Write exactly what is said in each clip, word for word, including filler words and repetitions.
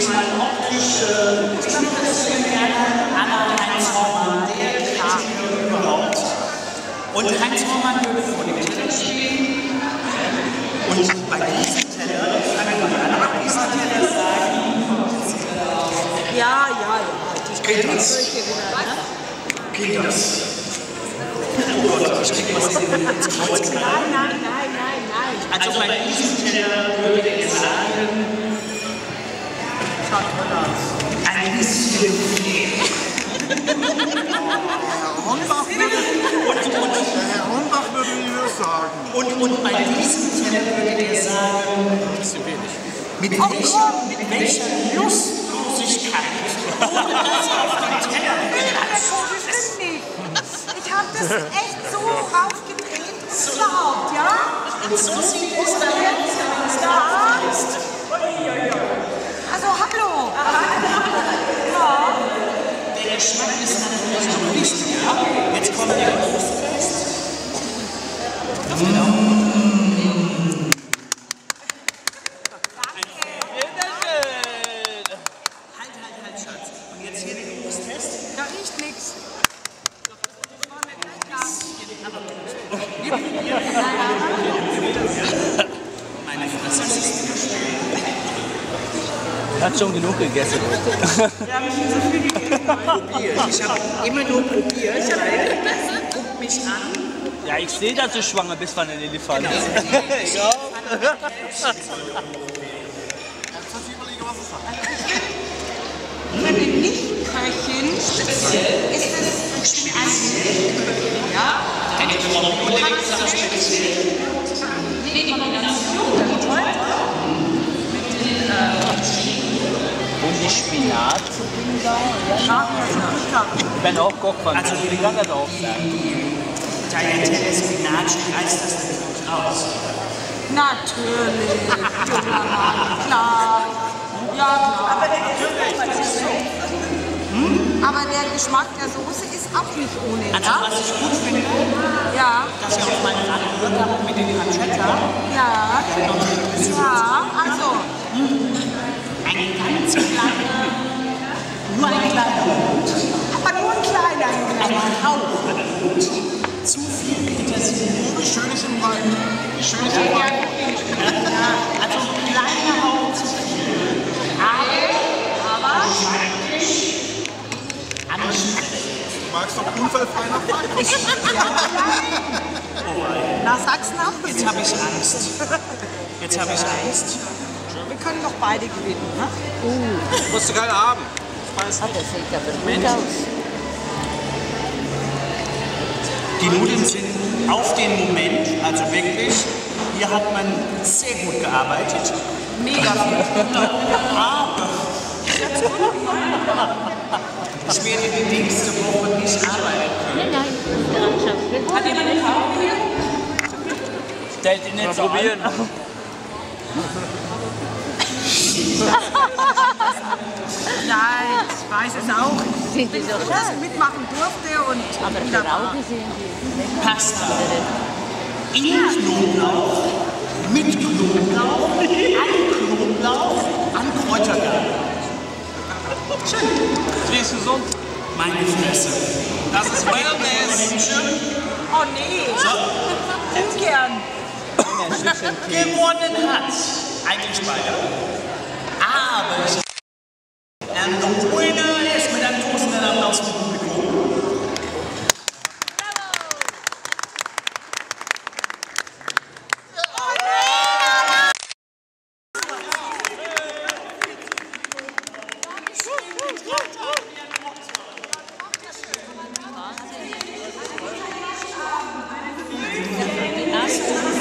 zunächst mal optisch äh, ich habe das gemerkt, Anna-Heinz Hornbach, der Künstler überhaupt. Und Heinz Hornbach würde vor dem Teller stehen. Und bei diesem Teller, kann man an diesem Teller sagen, ja, ja, ja. Geht das? Geht das? Oh Gott, ich krieg was ins Kreuz. Nein, nein, nein, nein, nein. Also bei diesem Teller würde ich sagen, ein bisschen Fee. Herr Hornbach würde mir sagen. Und, und bei diesem Teller würde er sagen, ein bisschen wenig. Mit, oh, welcher, mit welcher Lustlosigkeit wurde das auf den Teller geklatscht? Ich habe das echt so raufgedreht, überhaupt, ja? Und so sieht es da jetzt aus. Also, hallo! Ja. Der Geschmack ist natürlich noch nicht ab. Jetzt kommt der Großfest. Genau. Danke. Bitteschön. Halt, halt, halt, Schatz. Und jetzt hier den Großfest. Da riecht nichts. Das wollen wir gleich nach. Meine Fresse ist nicht schön. Hat schon genug gegessen. Ja, ich habe so viel gegessen. Ich habe immer nur probiert. Ich habe immer gegessen. Guckt mich an. Ja, ich sehe, dass du schwanger bist von einem Elefant. Genau. Ich auch. Ich habe so viel überlegt, was es war. Bei den Lichtköchen speziell ist es speziell. Ja? Wenn ich nur noch nur lege, ist es speziell. Nee, die Kombination. Die Spinat zu bringen da? Ja, wenn auch Kochpfanne. Also die kann das auch sein. Tagliatelle Spinat reißt das natürlich raus. Natürlich, junger Mann, klar. Ja, klar. Aber der, hm? Aber der Geschmack der Soße ist auch nicht ohne. Also ja? Was ich gut finde, ja. Dass wir auf meine Hand gehört haben mit den Pancetta. Ja, ja, also. Hm. Ein ganz kleiner, nur ein kleiner Hund. Aber nur ein kleiner Hund. Ein Hauch. Zu viel Petersilie. Schönes im Wald. Schönes im Wald. Also ein kleiner Hauch zu viel. Aber, aber, du magst doch unfallfrei nach Frankfurt. Nach Sachsen auch. Jetzt habe ich Angst. Jetzt habe ich Angst. Wir können doch beide gewinnen, ne? Uh. Musst du gerade haben. Ich weiß nicht. Mensch. Die Nudeln sind auf den Moment, also wirklich, hier hat man sehr gut gearbeitet. Mega gut. Aber ich werde die nächste Woche nicht arbeiten können. Nein, nein. Hat jemand eine Farbe hier? Stellt ihn nicht so probieren. Nein, ich weiß es auch. Ich bin froh, dass ich mitmachen durfte und. Aber die Rauchen sehen Sie. Pasta. In Knoblauch, mit Knoblauch, an Knoblauch, an Kräutergarten. Schön. Wie ist gesund? Meine Fresse. Das ist Wellness. Oh nee. So. Ungern. Gewonnen hat. Eigentlich beide. Aber ich and the winner is mit einem großen Applaus vom Publikum.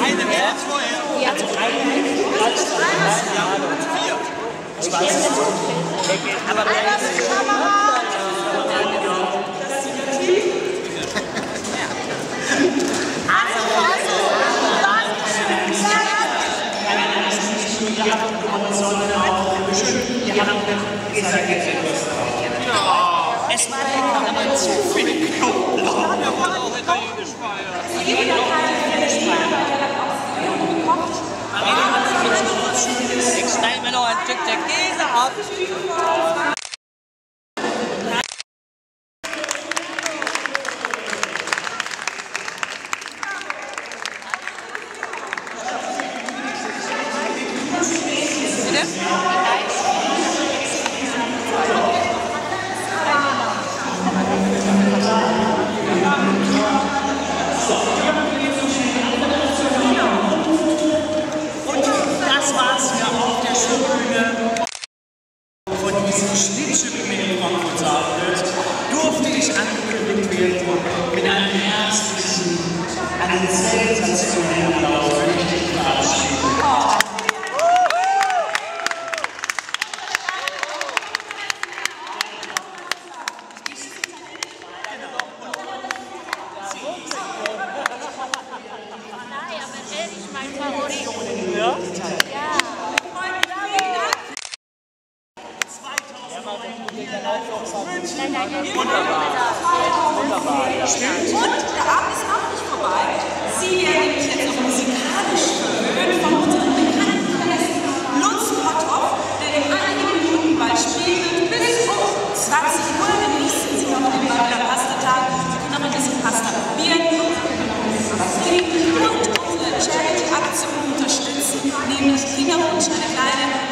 Eine Welt vorher. Also eine, ja, vier. Aber einmal die Kamera! Also, also, danke schön! Ihr habt gewonnen, sondern auch schön, ihr habt gewonnen. Es war aber zu viel Knoblauch. Wir wollen auch italienisch feiern. Wir wollen auch italienisch feiern. Aber wir haben es nicht so schön. Ich schneide mir noch ein Stück der Käse auf. up. Unterstützen, nämlich Kinderwunsch, eine kleine